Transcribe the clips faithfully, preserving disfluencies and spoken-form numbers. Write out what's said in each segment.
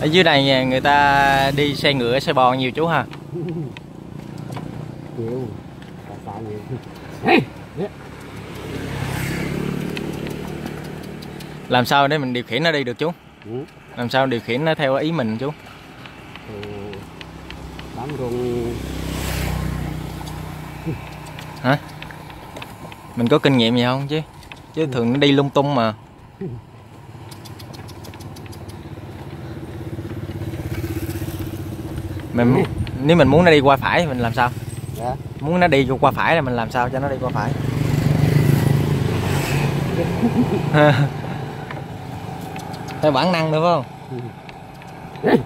Ở dưới này người ta đi xe ngựa xe bò nhiều chú ha. Nhiều. Làm sao để mình điều khiển nó đi được chú? Làm sao điều khiển nó theo ý mình chú? Bám rung. Hả? Mình có kinh nghiệm gì không chứ? Chứ thường nó đi lung tung mà. Mình nếu mình muốn nó đi qua phải thì mình làm sao? Dạ. Muốn nó đi qua phải là mình làm sao cho nó đi qua phải? Theo bản năng nữa phải không? Ừ.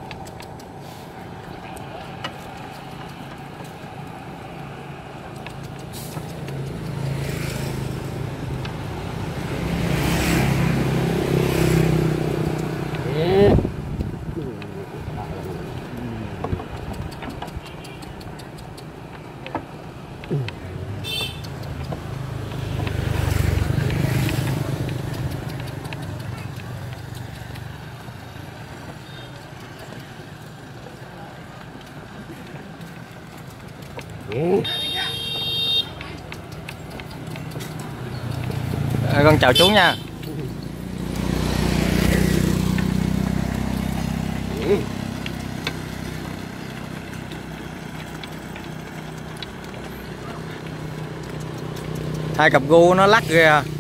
À, con chào chú nha. Hai cặp gu nó lắc kìa.